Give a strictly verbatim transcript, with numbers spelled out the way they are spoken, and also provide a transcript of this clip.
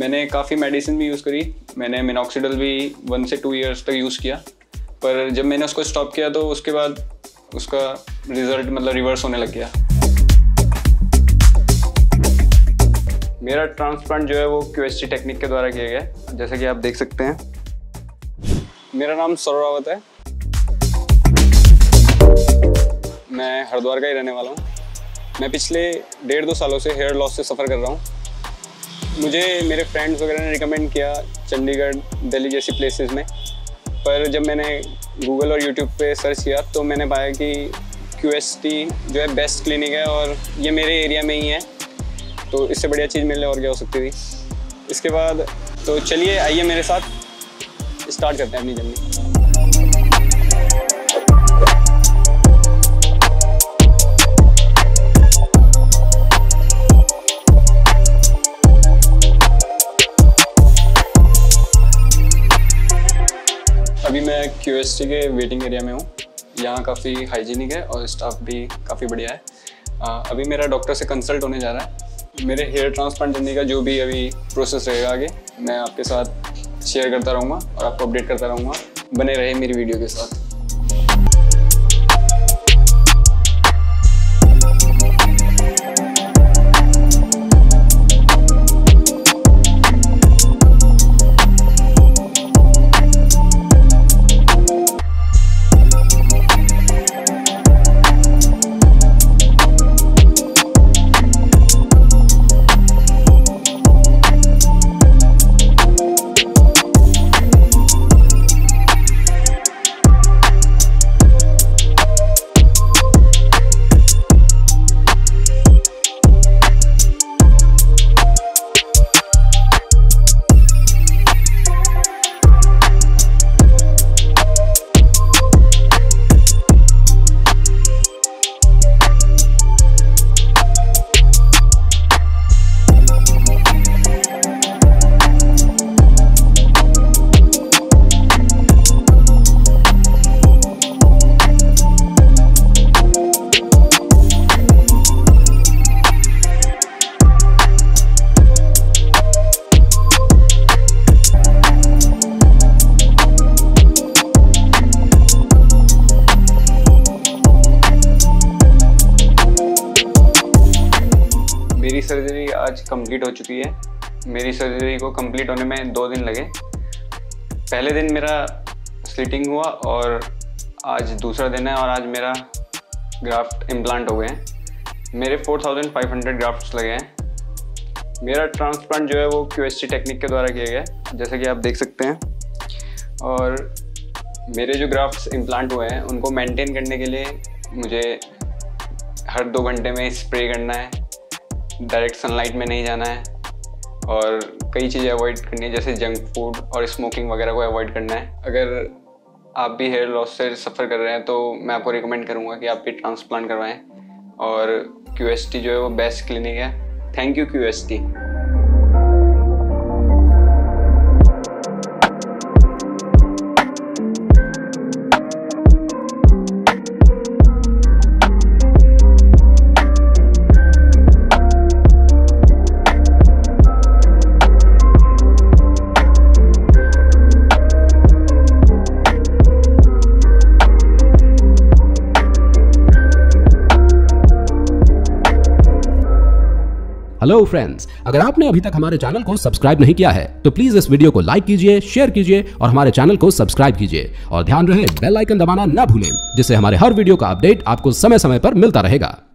मैंने काफ़ी मेडिसिन भी यूज़ करी, मैंने मिनॉक्सिडिल भी वन से टू इयर्स तक यूज़ किया, पर जब मैंने उसको स्टॉप किया तो उसके बाद उसका रिज़ल्ट मतलब रिवर्स होने लग गया। मेरा ट्रांसप्लांट जो है वो क्यूएसटी टेक्निक के द्वारा किया गया है, जैसे कि आप देख सकते हैं। मेरा नाम सौरव रावत है, मैं हरिद्वार का ही रहने वाला हूँ। मैं पिछले डेढ़ दो सालों से हेयर लॉस से सफ़र कर रहा हूँ। मुझे मेरे फ्रेंड्स वगैरह ने रिकमेंड किया चंडीगढ़, दिल्ली जैसी प्लेसेस में, पर जब मैंने गूगल और यूट्यूब पे सर्च किया तो मैंने पाया कि क्यूएसटी जो है बेस्ट क्लिनिक है और ये मेरे एरिया में ही है, तो इससे बढ़िया चीज़ मिलने और क्या हो सकती थी। इसके बाद तो चलिए आइए मेरे साथ स्टार्ट करते हैं अपनी जर्नी। अभी मैं क्यूएसटी के वेटिंग एरिया में हूँ। यहाँ काफ़ी हाइजीनिक है और स्टाफ भी काफ़ी बढ़िया है। आ, अभी मेरा डॉक्टर से कंसल्ट होने जा रहा है। मेरे हेयर ट्रांसप्लांट करने का जो भी अभी प्रोसेस रहेगा आगे मैं आपके साथ शेयर करता रहूँगा और आपको अपडेट करता रहूँगा। बने रहे मेरी वीडियो के साथ। मेरी सर्जरी आज कंप्लीट हो चुकी है। मेरी सर्जरी को कंप्लीट होने में दो दिन लगे। पहले दिन मेरा स्लिटिंग हुआ और आज दूसरा दिन है और आज मेरा ग्राफ्ट इम्प्लांट हो गए हैं। मेरे four thousand five hundred grafts लगे हैं। मेरा ट्रांसप्लांट जो है वो क्यूएसटी टेक्निक के द्वारा किया गया है, जैसे कि आप देख सकते हैं। और मेरे जो ग्राफ्ट्स इम्प्लांट हुए हैं उनको मेंटेन करने के लिए मुझे हर दो घंटे में स्प्रे करना है, डायरेक्ट सनलाइट में नहीं जाना है और कई चीज़ें अवॉइड करनी है, जैसे जंक फूड और स्मोकिंग वगैरह को अवॉइड करना है। अगर आप भी हेयर लॉस से सफ़र कर रहे हैं तो मैं आपको रिकमेंड करूँगा कि आप भी ट्रांसप्लांट करवाएं और क्यूएसटी जो है वो बेस्ट क्लिनिक है। Thank you QST. Hello friends, अगर आपने अभी तक हमारे चैनल को सब्सक्राइब नहीं किया है तो प्लीज इस वीडियो को लाइक कीजिए, शेयर कीजिए और हमारे चैनल को सब्सक्राइब कीजिए। और ध्यान रहे, बेल आइकन दबाना ना भूलें, जिससे हमारे हर वीडियो का अपडेट आपको समय समय पर मिलता रहेगा।